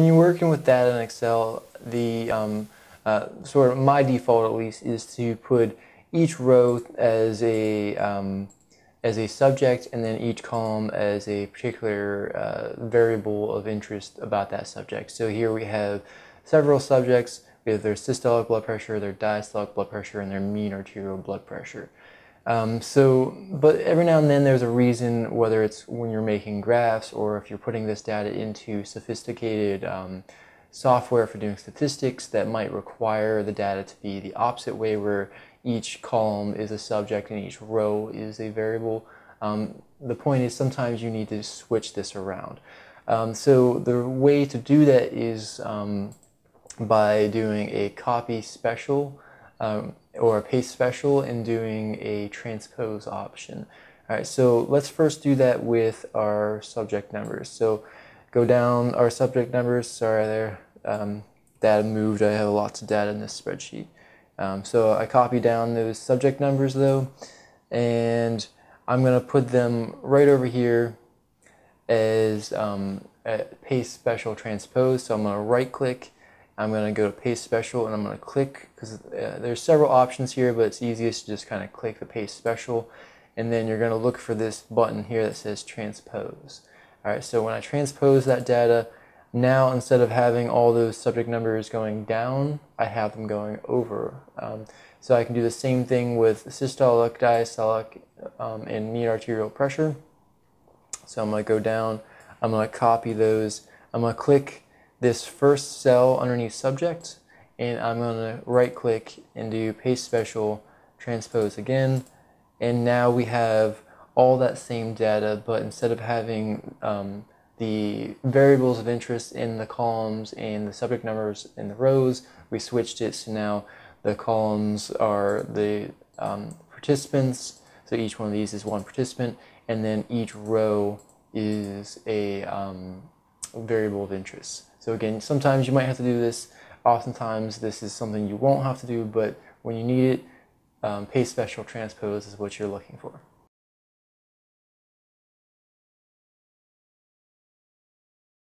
When you're working with data in Excel, the sort of my default at least is to put each row as a subject and then each column as a particular variable of interest about that subject. So here we have several subjects. We have their systolic blood pressure, their diastolic blood pressure, and their mean arterial blood pressure. But every now and then there's a reason, whether it's when you're making graphs or if you're putting this data into sophisticated software for doing statistics, that might require the data to be the opposite way, where each column is a subject and each row is a variable. The point is sometimes you need to switch this around. So the way to do that is by doing a copy special or a paste special and doing a transpose option. All right, so let's first do that with our subject numbers. So go down our subject numbers, sorry there, data moved, I have lots of data in this spreadsheet. So I copy down those subject numbers though, and I'm gonna put them right over here as a paste special transpose. So I'm gonna right click, I'm going to go to paste special, and I'm going to click, because there's several options here, but it's easiest to just kind of click the paste special, and then you're going to look for this button here that says transpose. Alright, so when I transpose that data, now instead of having all those subject numbers going down, I have them going over. So I can do the same thing with systolic, diastolic, and mean arterial pressure. So I'm going to go down, I'm going to copy those, I'm going to click this first cell underneath subject, and I'm going to right click and do paste special transpose again, and now we have all that same data, but instead of having the variables of interest in the columns and the subject numbers in the rows, we switched it, so now the columns are the participants, so each one of these is one participant, and then each row is a variable of interest. So again, sometimes you might have to do this, oftentimes this is something you won't have to do, but when you need it, paste special transpose is what you're looking for.